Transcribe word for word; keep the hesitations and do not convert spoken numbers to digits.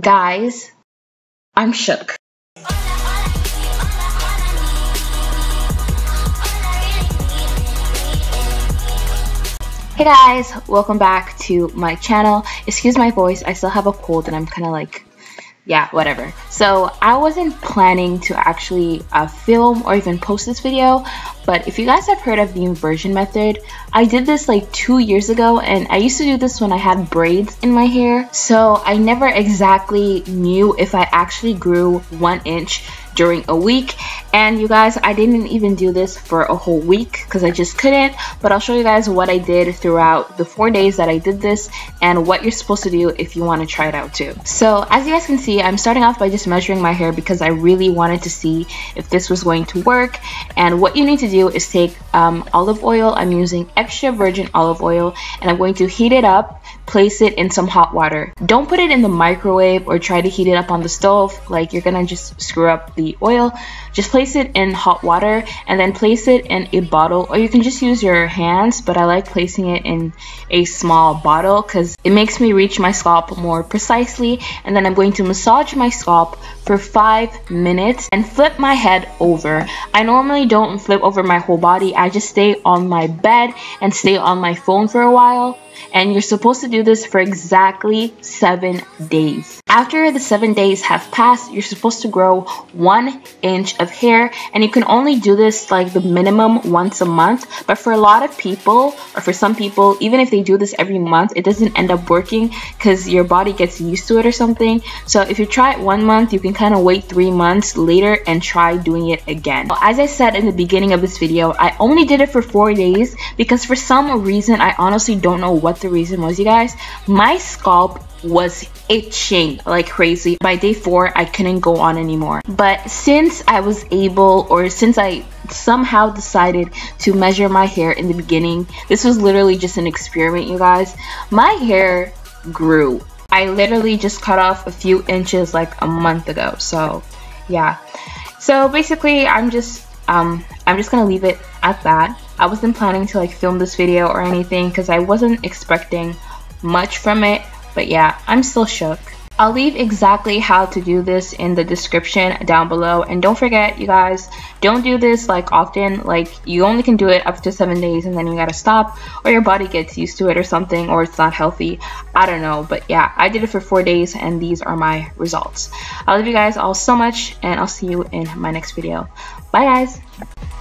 Guys, I'm shook. Hey guys, welcome back to my channel. Excuse my voice, I still have a cold and I'm kind of like, yeah, whatever. So I wasn't planning to actually uh, film or even post this video, but if you guys have heard of the inversion method, I did this like two years ago, and I used to do this when I had braids in my hair. So I never exactly knew if I actually grew one inch during a week. And you guys, I didn't even do this for a whole week because I just couldn't, but I'll show you guys what I did throughout the four days that I did this and what you're supposed to do if you want to try it out too. So as you guys can see, I'm starting off by just measuring my hair because I really wanted to see if this was going to work. And what you need to do is take um, olive oil. I'm using extra virgin olive oil, and I'm going to heat it up, place it in some hot water. Don't put it in the microwave or try to heat it up on the stove, like you're gonna just screw up the oil. Just place it in hot water and then place it in a bottle, or you can just use your hands, but I like placing it in a small bottle because it makes me reach my scalp more precisely. And then I'm going to massage my scalp for five minutes and flip my head over. I normally don't flip over my whole body, I just stay on my bed and stay on my phone for a while. And you're supposed to do this for exactly seven days. After the seven days have passed, you're supposed to grow one inch of hair, and you can only do this like the minimum once a month. But for a lot of people, or for some people, even if they do this every month, it doesn't end up working because your body gets used to it or something. So if you try it one month, you can kind of wait three months later and try doing it again. As I said in the beginning of this video, I only did it for four days because for some reason, I honestly don't know what What the reason was, you guys, my scalp was itching like crazy. By day four, I couldn't go on anymore. But since I was able, or since I somehow decided to measure my hair in the beginning, this was literally just an experiment, you guys. My hair grew. I literally just cut off a few inches like a month ago. So yeah. So basically, I'm just um, I'm just gonna leave it at that. I wasn't planning to like film this video or anything because I wasn't expecting much from it, but yeah, I'm still shook. I'll leave exactly how to do this in the description down below, and don't forget, you guys, don't do this like often. Like, you only can do it up to seven days and then you gotta stop, or your body gets used to it or something, or it's not healthy, I don't know. But yeah, I did it for four days and these are my results. I love you guys all so much, and I'll see you in my next video. Bye guys!